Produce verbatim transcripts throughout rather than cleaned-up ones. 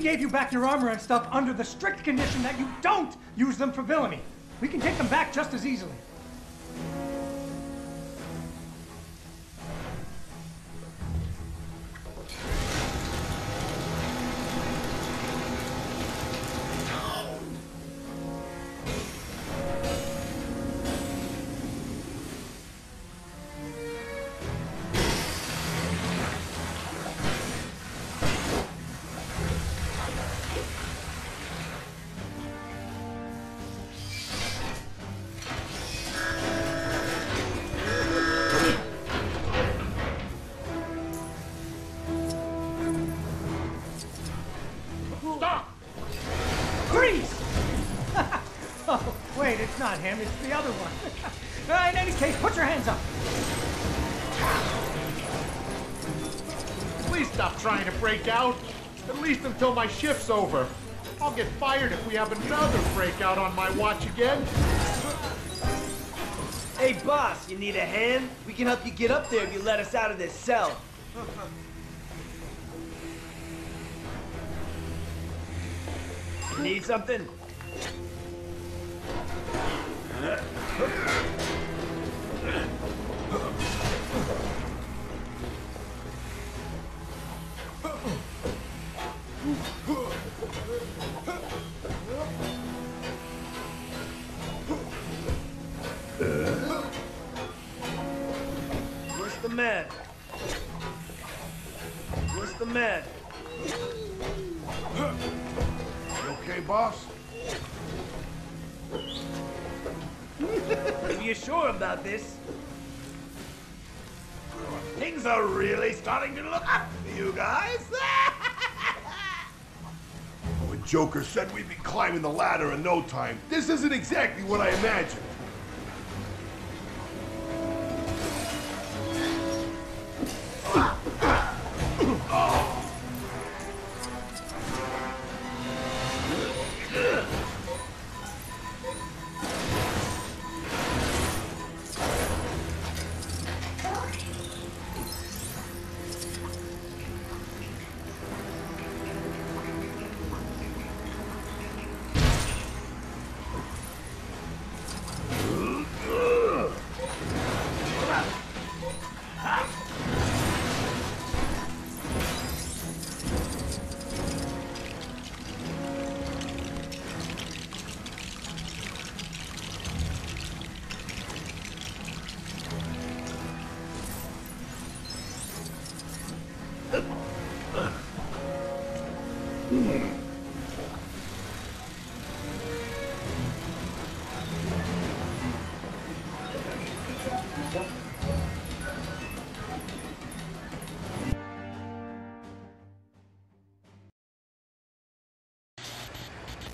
Gave you back your armor and stuff under the strict condition that you don't use them for villainy. We can take them back just as easily. Not him, it's the other one. Uh, in any case, put your hands up. Please stop trying to break out, at least until my shift's over. I'll get fired if we have another breakout on my watch again. Hey, boss, you need a hand? We can help you get up there if you let us out of this cell. Need something? What's the matter? What's the matter? You okay, boss? If you're sure about this, things are really starting to look up for you guys. When Joker said we'd be climbing the ladder in no time, this isn't exactly what I imagined.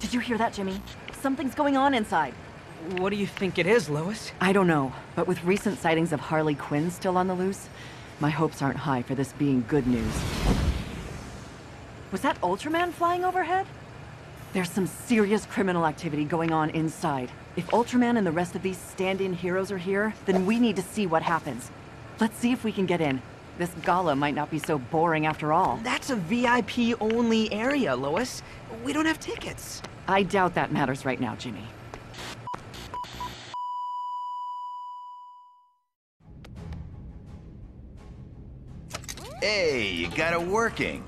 Did you hear that, Jimmy? Something's going on inside. What do you think it is, Lois? I don't know, but with recent sightings of Harley Quinn still on the loose, my hopes aren't high for this being good news. Was that Ultraman flying overhead? There's some serious criminal activity going on inside. If Ultraman and the rest of these stand-in heroes are here, then we need to see what happens. Let's see if we can get in. This gala might not be so boring after all. That's a V I P-only area, Lois. We don't have tickets. I doubt that matters right now, Jimmy. Hey, you got it working.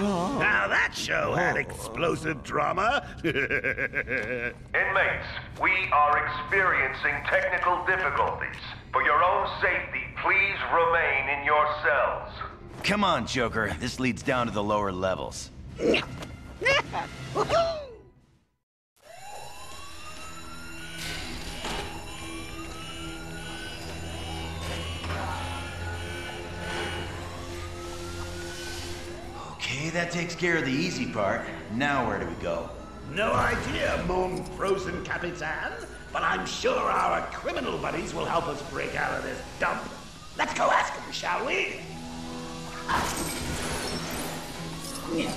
Oh. Now that show had explosive drama. Inmates, we are experiencing technical difficulties. For your own safety, please remain in your cells. Come on, Joker. This leads down to the lower levels. that takes care of the easy part. Now where do we go? No idea, Moon Frozen Capitan. But I'm sure our criminal buddies will help us break out of this dump. Let's go ask them, shall we? Yeah.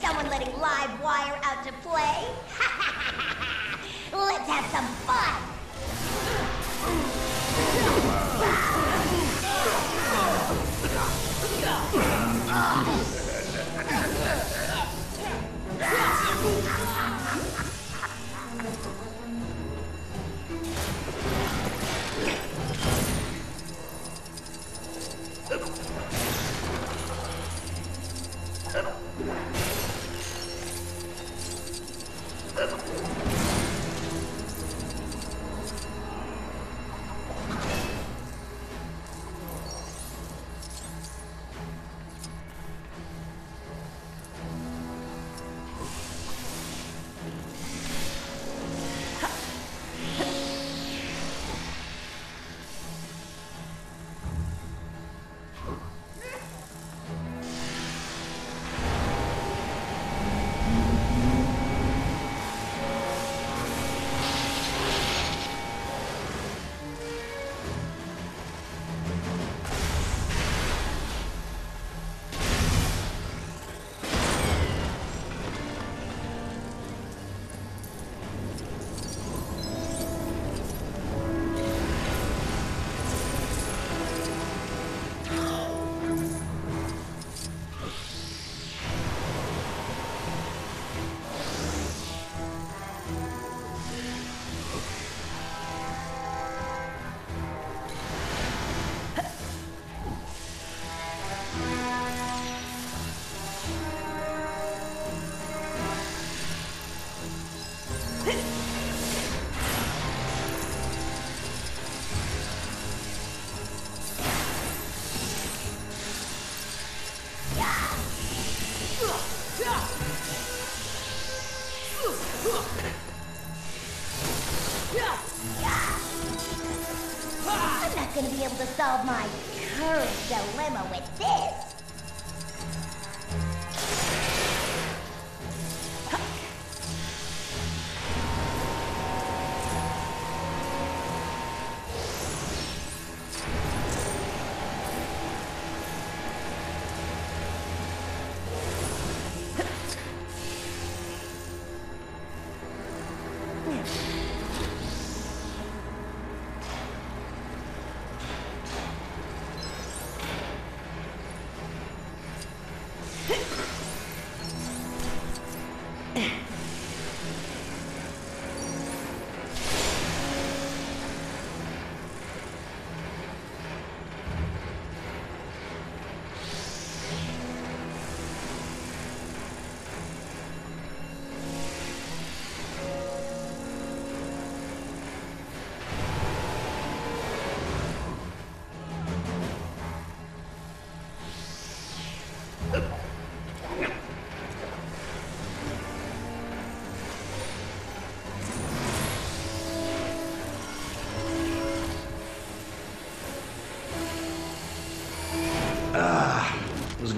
Someone letting live wire out to play? Let's have some fun! Solve my courage dilemma with this.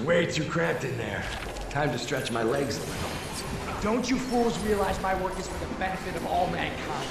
Way too cramped in there. Time to stretch my legs a little. Don't you fools realize my work is for the benefit of all mankind?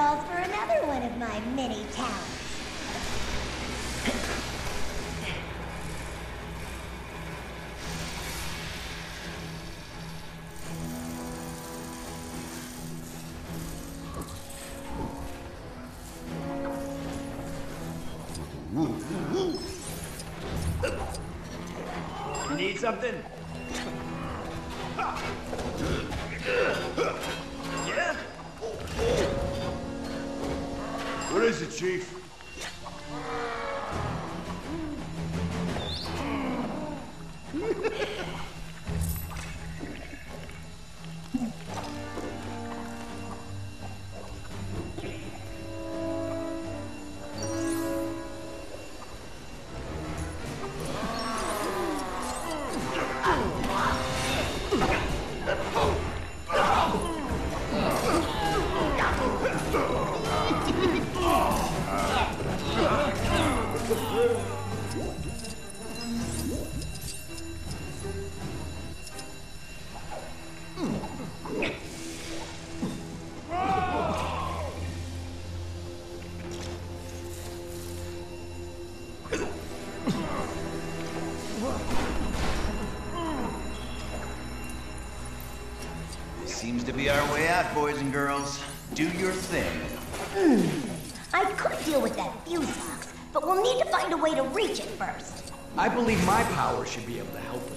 calls for another one of my many talents. Need something? Yeah? What is it, Chief? Seems to be our way out, boys and girls. Do your thing. Mm. I could deal with that fuse box, but we'll need to find a way to reach it first. I believe my power should be able to help with that.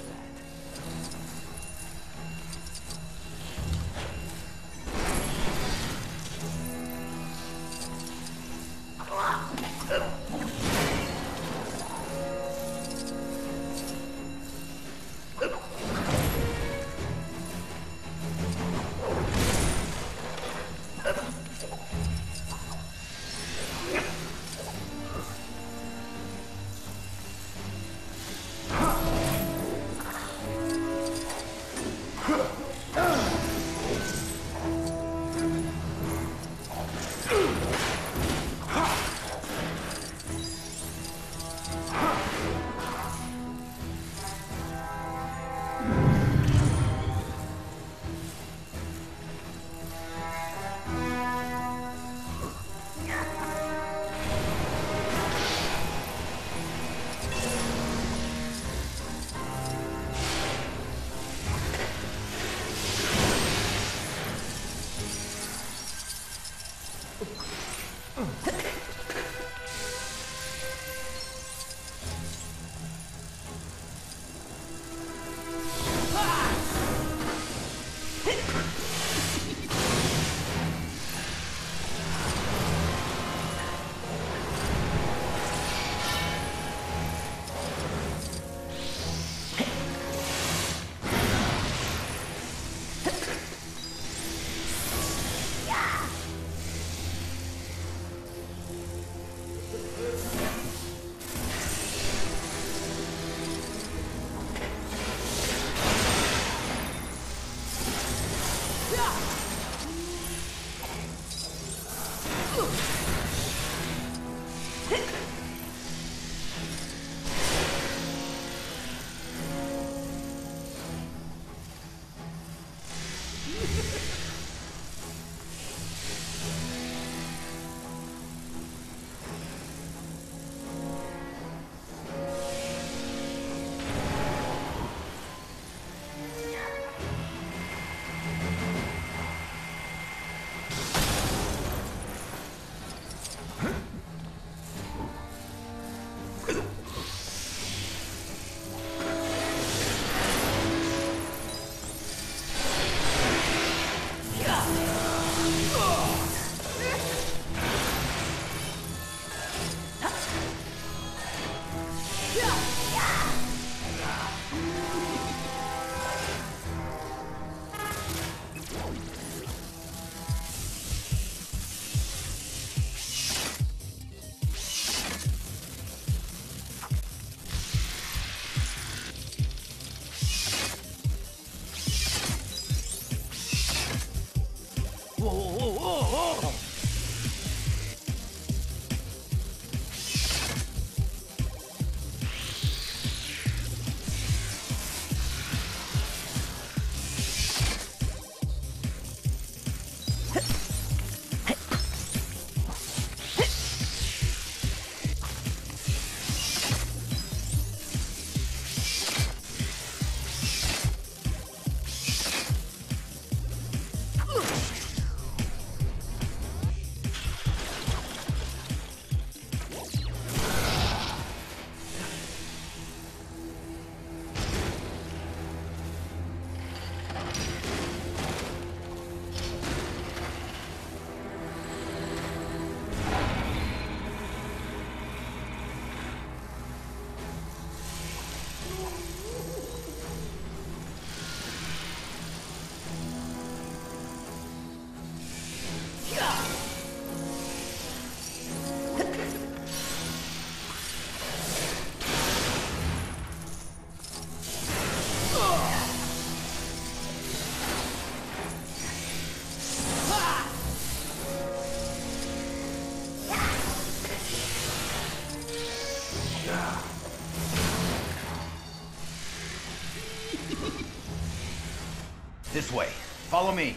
This way. Follow me.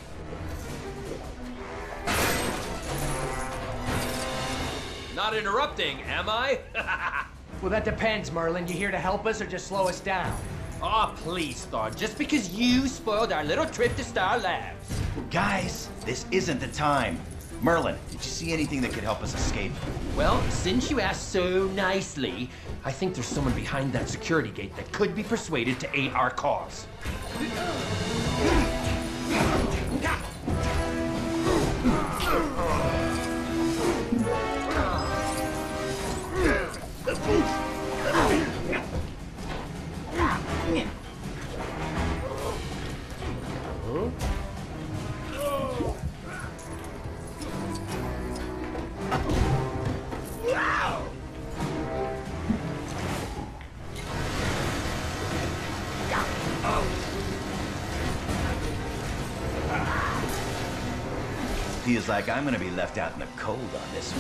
Not interrupting, am I? Well, that depends, Merlin. You here to help us or just slow us down? Aw, oh, please, Thor. Just because you spoiled our little trip to Star Labs. Guys, this isn't the time. Merlin, did you see anything that could help us escape? Well, since you asked so nicely, I think there's someone behind that security gate that could be persuaded to aid our cause. Feels like I'm gonna be left out in the cold on this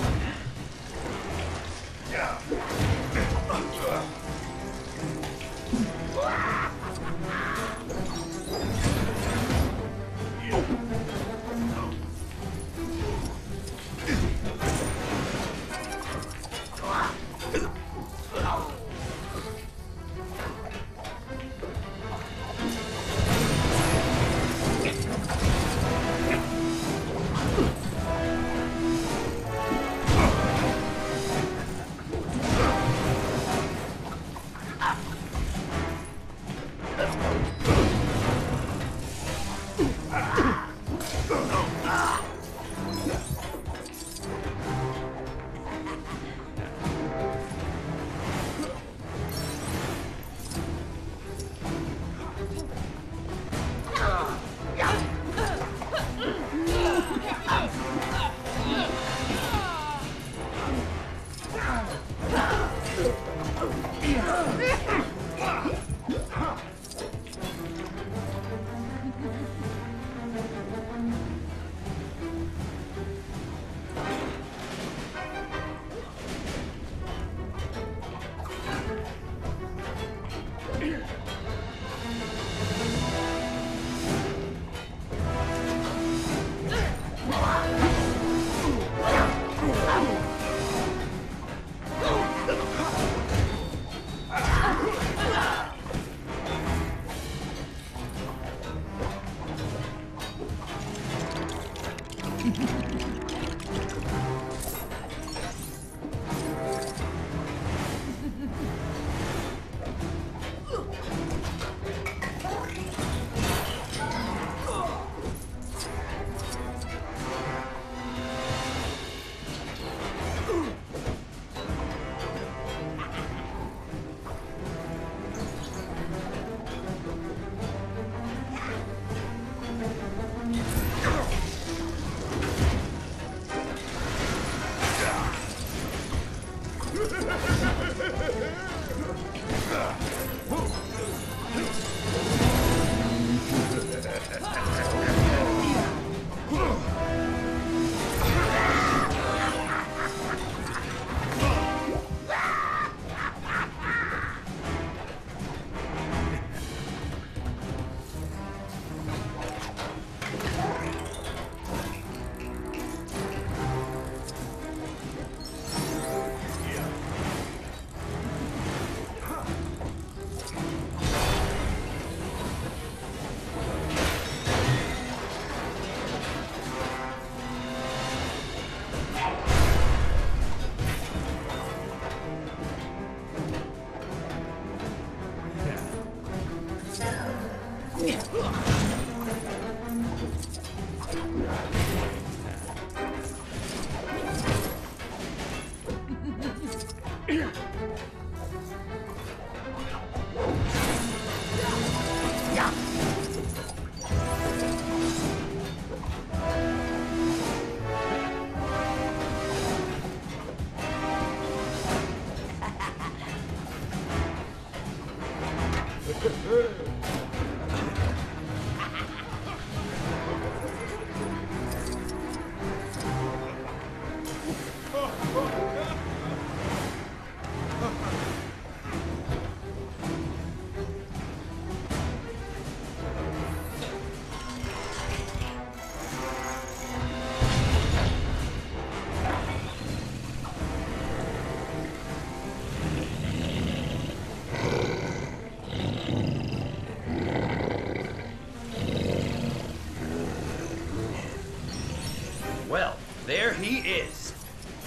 is.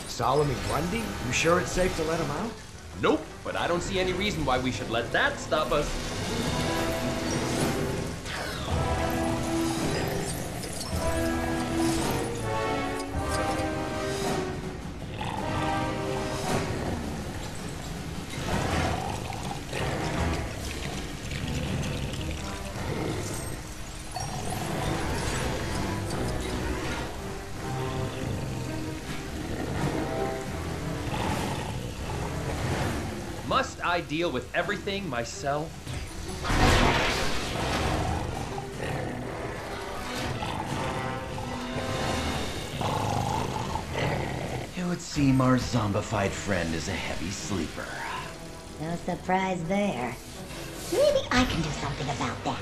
Solomon Grundy? You sure it's safe to let him out? Nope, but I don't see any reason why we should let that stop us. Must I deal with everything myself? It would seem our zombified friend is a heavy sleeper. No surprise there. Maybe I can do something about that.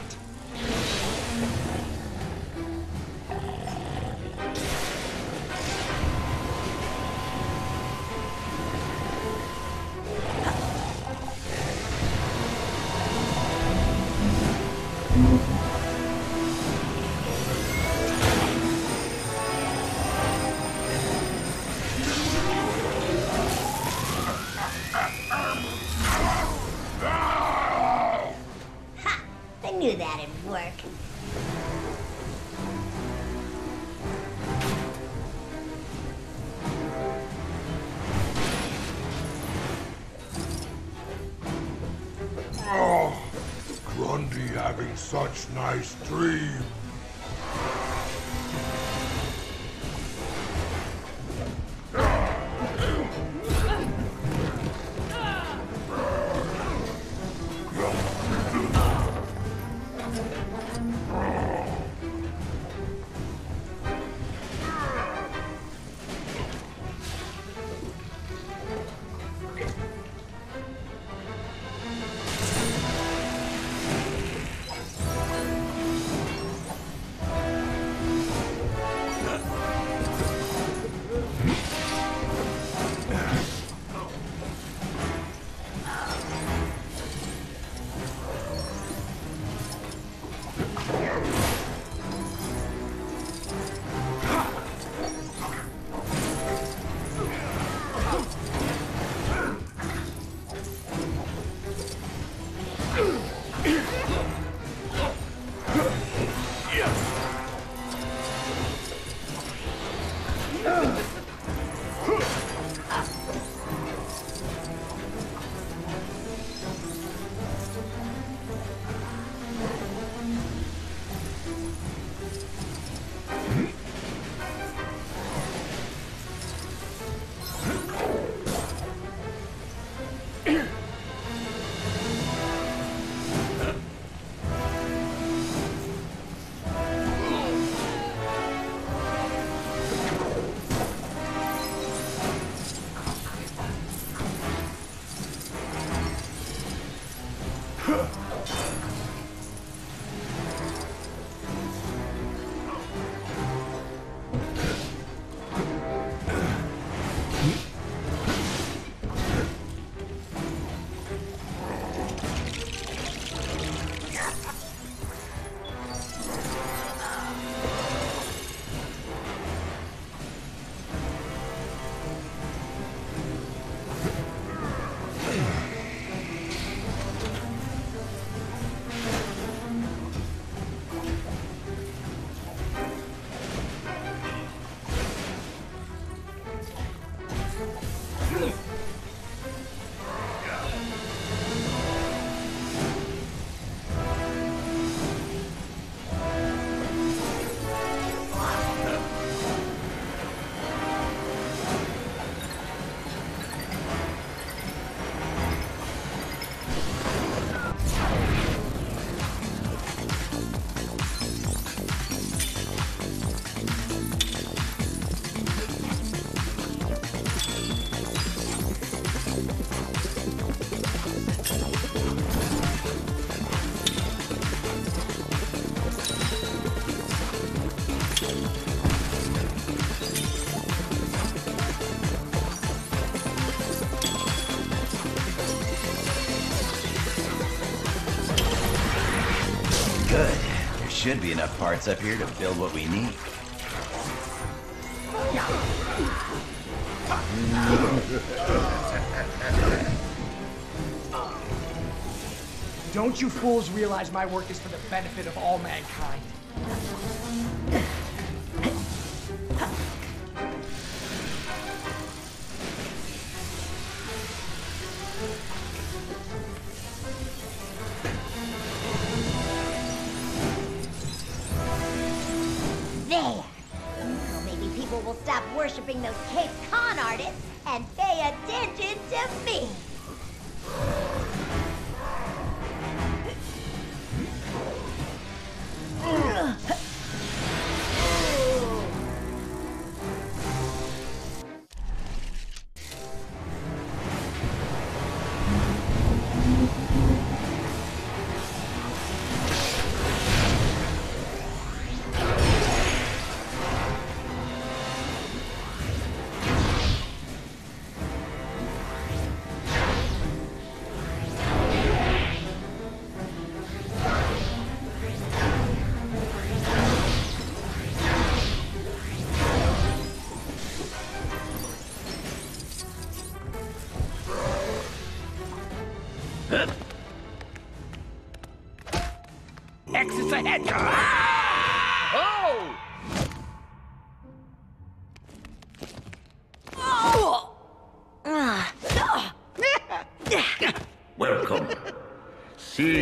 Such nice dreams. Should be enough parts up here to build what we need. Don't you fools realize my work is for the benefit of all mankind? There! Now maybe people will stop worshipping those Cape Con artists and pay attention to me!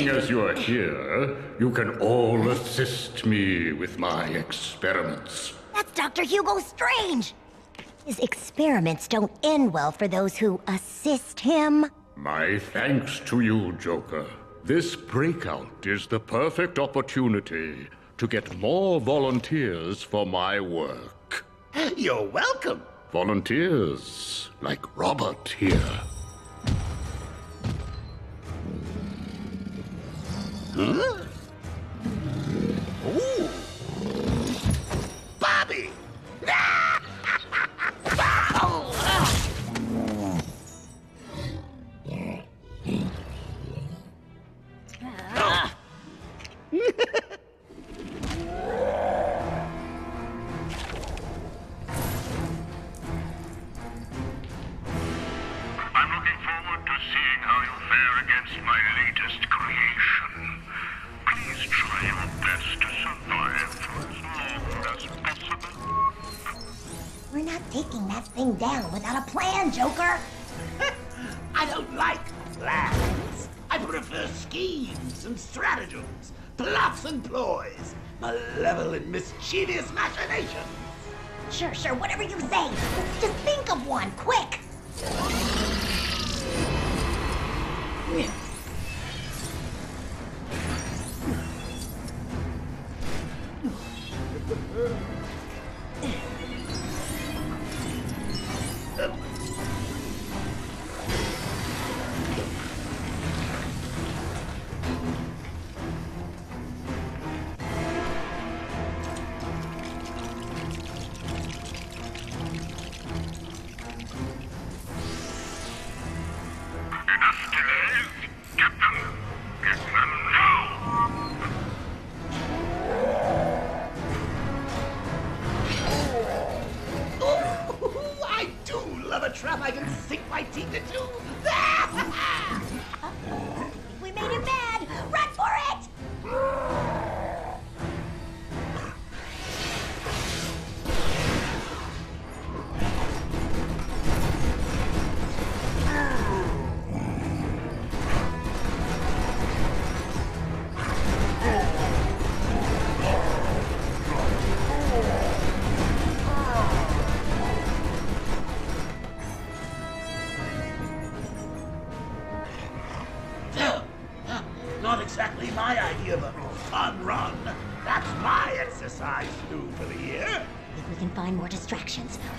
As you are here, you can all assist me with my experiments. That's Doctor Hugo Strange! His experiments don't end well for those who assist him. My thanks to you, Joker. This breakout is the perfect opportunity to get more volunteers for my work. You're welcome. Volunteers like Robert here. Huh? Ooh! Bobby! Mischievous machination. Sure, sure, whatever you say. Just think of one, quick.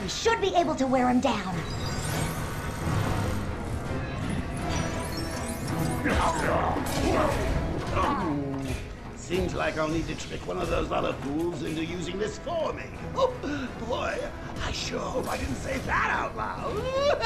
We should be able to wear him down. Seems like I'll need to trick one of those other fools into using this for me. Oh, boy, I sure hope I didn't say that out loud.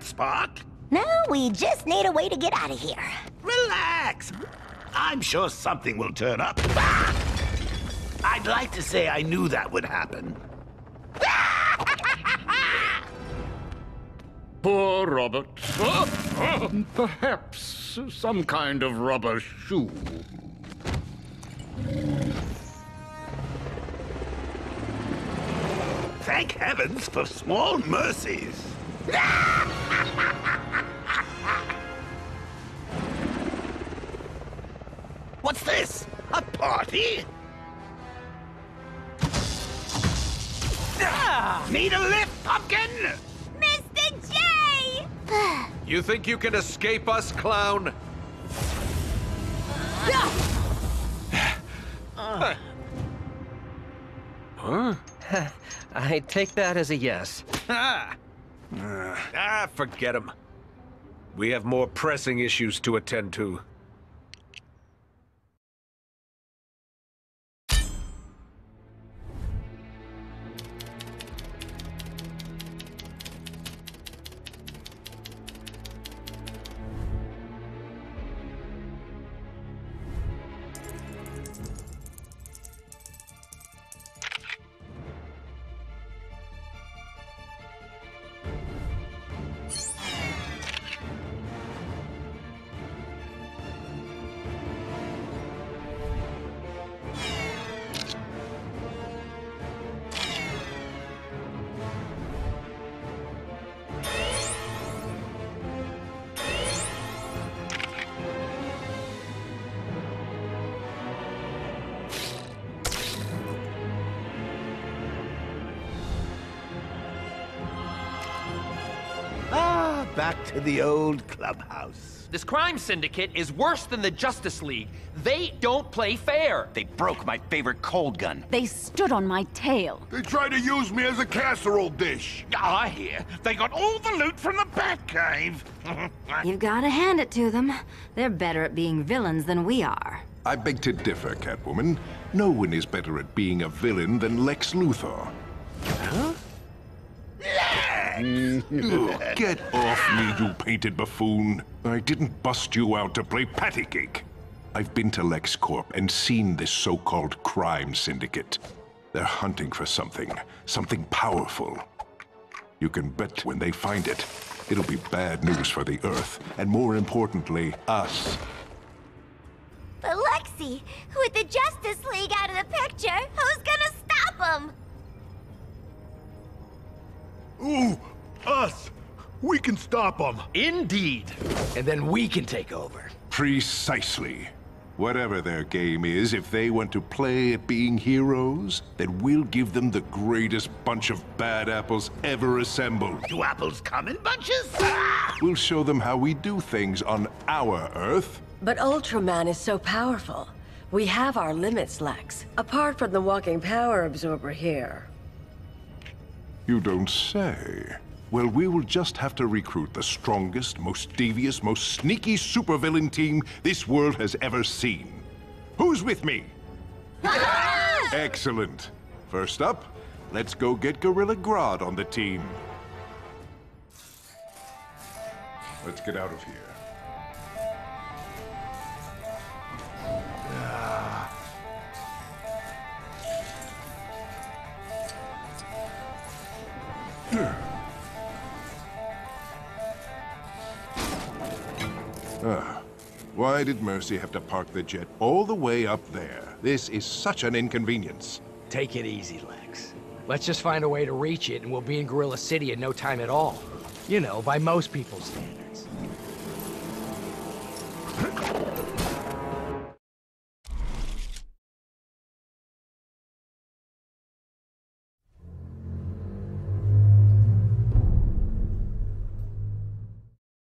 Spark. Now we just need a way to get out of here. Relax. I'm sure something will turn up. Ah! I'd like to say I knew that would happen. Poor Robert. Oh, perhaps some kind of rubber shoe. Thank heavens for small mercies. Ha ha ha ha ha! Happy? Ah! Need a lift, pumpkin? Mister J! You think you can escape us, clown? Uh. Huh? I take that as a yes. Ah, ah forget him. We have more pressing issues to attend to. Back to the old clubhouse. This crime syndicate is worse than the Justice League. They don't play fair. They broke my favorite cold gun. They stood on my tail. They tried to use me as a casserole dish. I hear they got all the loot from the Batcave. You've got to hand it to them. They're better at being villains than we are. I beg to differ, Catwoman. No one is better at being a villain than Lex Luthor. Huh? Ugh, get off me, you painted buffoon. I didn't bust you out to play patty cake. I've been to LexCorp and seen this so-called crime syndicate. They're hunting for something, something powerful. You can bet when they find it, it'll be bad news for the Earth, and more importantly, us. But Lexi, with the Justice League out of the picture, who's gonna stop them? Ooh, us! We can stop them! Indeed! And then we can take over. Precisely. Whatever their game is, if they want to play at being heroes, then we'll give them the greatest bunch of bad apples ever assembled. Do apples come in bunches? We'll show them how we do things on our Earth. But Ultraman is so powerful. We have our limits, Lex. Apart from the walking power absorber here. You don't say. Well, we will just have to recruit the strongest, most devious, most sneaky supervillain team this world has ever seen. Who's with me? Excellent. First up, let's go get Gorilla Grodd on the team. Let's get out of here. Ah, why did Mercy have to park the jet all the way up there? This is such an inconvenience. Take it easy, Lex. Let's just find a way to reach it and we'll be in Gorilla City in no time at all. You know, by most people's standards.